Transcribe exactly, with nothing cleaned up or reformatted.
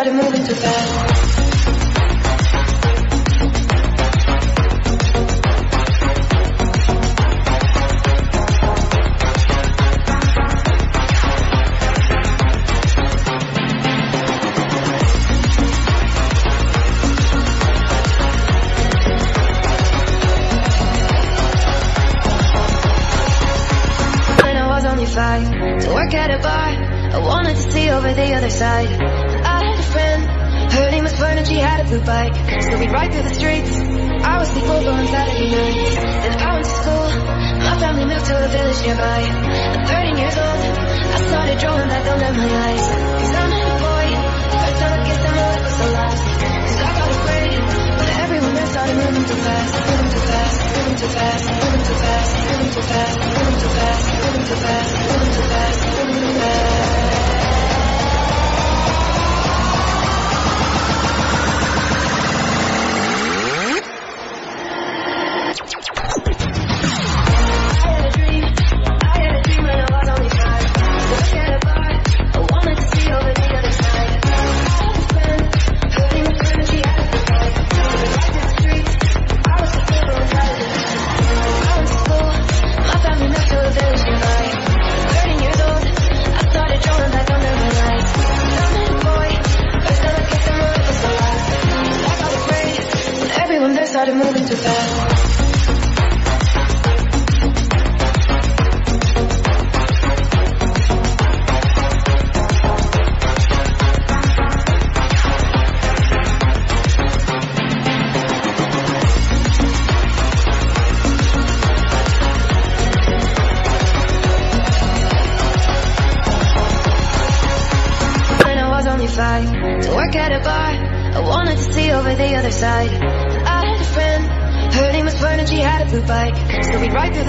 started moving too fast. To work at a bar, I wanted to see over the other side. But I had a friend, her name was Fern, and she had a blue bike. So we'd ride through the streets, I would sleep over on Saturday nights. Then I went to school, my family moved to a village nearby. At thirteen years old, I started drawing that they'll never my eyes. Cause I met a boy, first time I kissed him, my lip was so last. Cause I got afraid, but everyone else started moving too fast. Moving too fast, moving too fast, moving too fast, moving too fast, moving too fast, moving too fast. Started moving too fast. When I was only five, to work at a bar, I wanted to see over the other side. Her name was Fern and she had a blue bike. So we'd ride through the